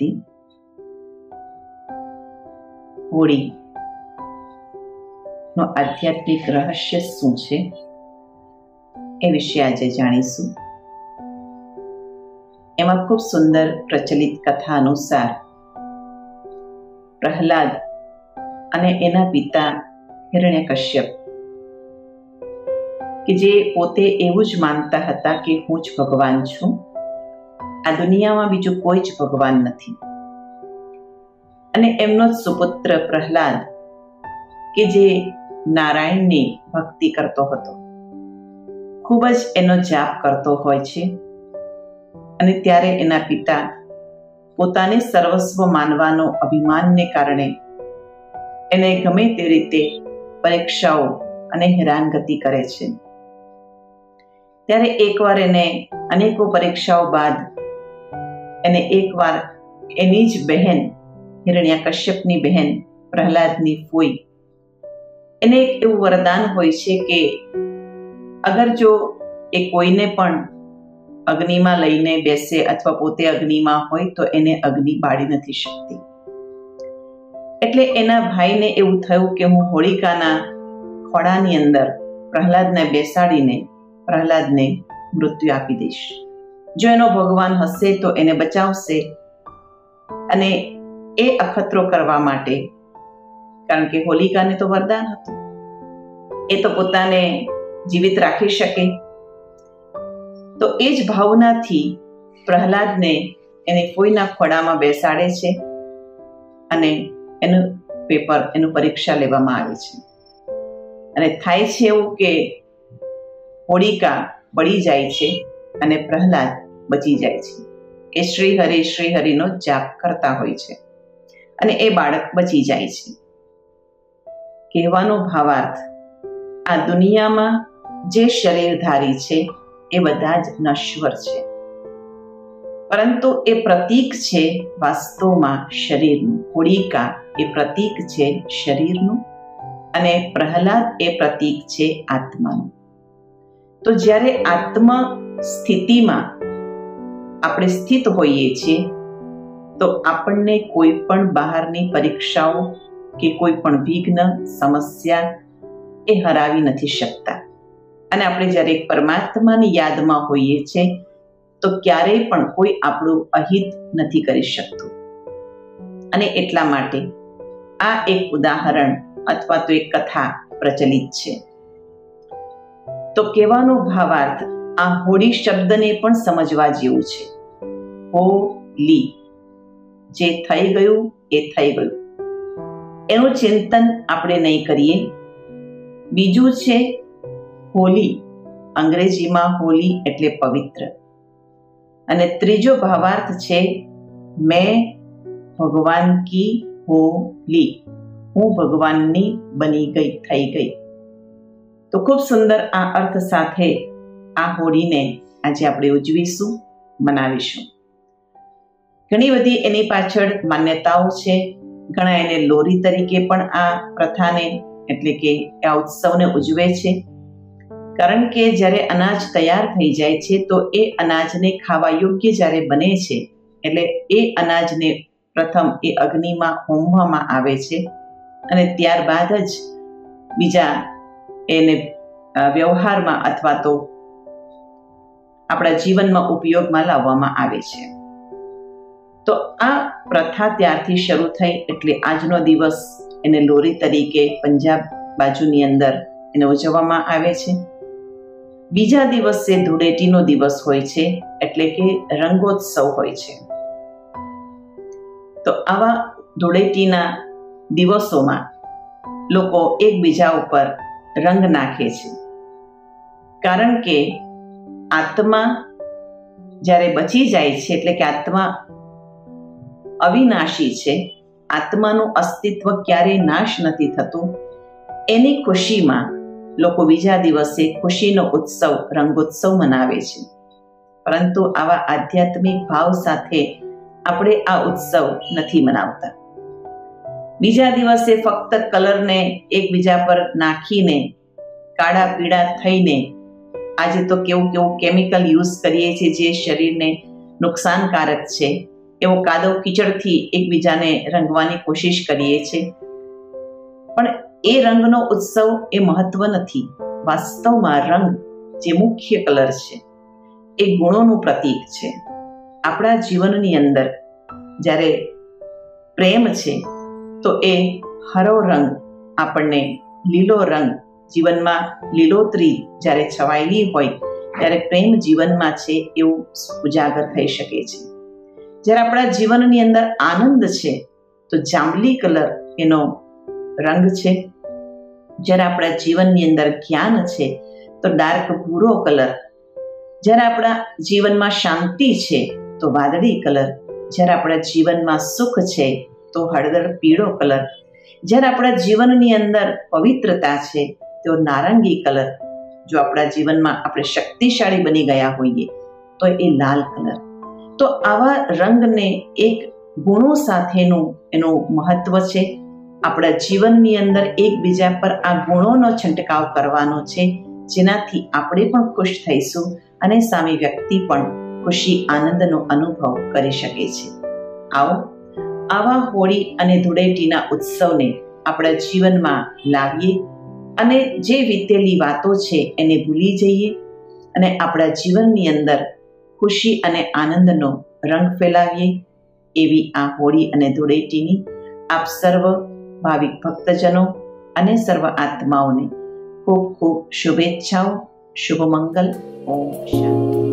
करती होळी नो आध्यात्मिक रहस्य शुं छे ए विषय आज जाणीशुं। एमां खूब सुंदर प्रचलित कथा अनुसार प्रहलाद अने एना पिता हिरण्यकश्यप कि जे पोते एवुं ज मानता हता कि हूँ ज भगवान छूं, आ दुनिया में बीजो कोई ज भगवान नथी, अने एमनो ज सुपुत्र प्रहलाद कि जे नारायण नी भक्ति करतो हतो, खूब ज एनो जाप करतो होय छे, अने त्यारे एना पिता पोताने सर्वस्व मानवानो अभिमान ने कारणे एने गमे ते रीते परीक्षाओं अने हैरानगति करे छे। त्यारे एकवार एने अनेकों परीक्षाओं बाद एने एकवार एनी ज बहन हिरण्यकश्यपनी बहन प्रहलादनी फूई एने एक एवं वरदान होय छे के अगर जो ए कोईने पण अग्नि में लईने बेसे अथवा पोते अग्नि में होय तो एने अग्नि बाळी नथी शकती। एटले एना भाईने एवुं थयुं के हुं होलिकाना खोड़ानी अंदर प्रहलादने बेसाडीने प्रहलाद ने मृत्यु आपी दईश, जो एनो भगवान हसे तो एने बचावशे अने ए अखतरो करवा माटे, कारण के होलिकाने तो वरदान हतुं, ए तो पोताने जीवित राखी शके, तो ए ज भावनाथी प्रहलाद ने एने कोईना खोड़ामां बेसाडे छे अने एनु पेपर एनु परीक्षा लेवामां आवे छे अने थाय छे एवुं के होलिका बड़ी जाए छे अने प्रहलाद बची जाए छे। ए श्री हरि नो जाप करता होय छे अने ए बाळक बची जाए छे। कहेवानो भावार्थ आ दुनिया में जे शरीरधारी छे ए बधा ज नश्वर छे, परंतु ए प्रतीक छे वास्तवमां शरीरनुं। होलिका ए प्रतीक छे शरीरनुं अने प्रहलाद ए प्रतीक छे आत्मानुं। तो ज्यारे आत्मा स्थिति में आपणे स्थित होईए छीए तो आपणने कोई पण बहारनी परीक्षाओं के कोई पण विघ्न समस्या ए हरावी नथी शकता अने आपणे ज्यारे परमात्मानी यादमां होईए छीए तो क्यारेय पण कोई आपणुं अहित नथी करी शकतो। अने एटला माटे आ एक उदाहरण अथवा तो एक कथा प्रचलित छे। तो कहेवानो भावार्थ आ होळी शब्द ने पण समजवा जेवुं छे। होली जे थई गयुं ए थई गयुं, एनुं चिंतन आपणे नहीं करीए। बीजुं छे होली, अंग्रेजी में होली एटले पवित्र, अने त्रीजो भावार्थ छे मैं भगवान की होली, हूँ भगवान नी बनी गई थई गई। तो खूब सुंदर आ अर्थ साथे आ होळी ने आजे आपणे उजवीशुं मनावीशुं। घणी बधी एनी पाछळ मान्यताओ छे। घणा एने लोरी तरीके पण आ प्रथाने एटले के आ उत्सवने उजवे छे, कारण के ज्यारे अनाज तैयार थई जाय छे तो ए अनाजने खावा योग्य ज्यारे बने छे एटले ए अनाजने प्रथम ए अग्निमां होमवामां आवे छे अने त्यारबाद ज बीजा एने व्यवहार में अथवा तो अपना जीवन में उपयोग में लाववामां आवे छे। तो आ प्रथा त्यारथी शुरू थई एटले आजनो दिवस एने लोरी तरीके पंजाब बाजुनी अंदर एने उजववामां आवे छे। बीजा दिवसे धूळेटीनो दिवस होय छे एटले के रंगोत्सव होय छे। तो आवा धूळेटीना दिवसों में लोको एकबीजा उपर रंग नाखे छे, कारण के आत्मा ज्यारे बची जाए छे एटले के आत्मा अविनाशी छे, आत्मानुं अस्तित्व क्यारे नाश नथी थतुं, एनी खुशी में लोको बीजा दिवसे खुशीनो उत्सव रंगोत्सव मनावे छे। परंतु आवा आध्यात्मिक भाव साथे आपणे आ उत्सव नथी मनावता। बीजा दिवसे फक्त कलर ने एक बीजा पर नाखीने काड़ा पीड़ा थईने आज तो केवुं केवुं केमिकल यूज करीए छे जे शरीर ने नुकसानकारक छे એવો કાદવ કીચડથી એકબીજાને રંગવાની કોશિશ કરીએ છીએ, પણ એ રંગનો ઉત્સવ એ મહત્વ નથી। વાસ્તવમાં રંગ જે મુખ્ય કલર છે એ ગુણોનું પ્રતીક છે। આપણા જીવનની અંદર જ્યારે પ્રેમ છે તો એ હરો રંગ, આપણને લીલો રંગ, જીવનમાં લીલોતરી જ્યારે છવાયેલી હોય ત્યારે પ્રેમ જીવનમાં છે એવું ઉજાગર થઈ શકે છે। જ્યારે આપણા જીવનની અંદર આનંદ છે તો જાંબલી કલર એનો રંગ છે। જ્યારે આપણા જીવનની અંદર જ્ઞાન છે તો ડાર્ક ભૂરો કલર। જ્યારે આપણા જીવનમાં શાંતિ છે તો વાદળી કલર। જ્યારે આપણા જીવનમાં સુખ છે તો હળદર પીળો કલર। જ્યારે આપણા જીવનની અંદર પવિત્રતા છે તો નારંગી કલર। જો આપણા જીવનમાં આપણે શક્તિશાળી બની ગયા હોઈએ તો એ લાલ કલર। તો આવા રંગને એક ગુણો સાથેનું એનું મહત્વ છે। આપણા જીવનની અંદર એકબીજા પર આ ગુણોનો છંટકાવ કરવાનો છે, જેનાથી આપણે પણ ખુશ થઈશું અને સામી વ્યક્તિ પણ ખુશી આનંદનો અનુભવ કરી શકે છે। આવો આવા હોળી અને ધૂળેટીના ઉત્સવને આપણા જીવનમાં લાવીએ અને જે વીતેલી વાતો છે એને ભૂલી જઈએ અને આપણા જીવનની અંદર ખુશી અને આનંદનો રંગ ફેલાવીએ। એવી આ હોળી અને ધૂળેટીની આપ સર્વ ભાવિક ભક્તજનો અને સર્વ આત્માઓને ખૂબ ખૂબ શુભેચ્છાઓ। શુભ મંગલ। ઓમ શાંતિ।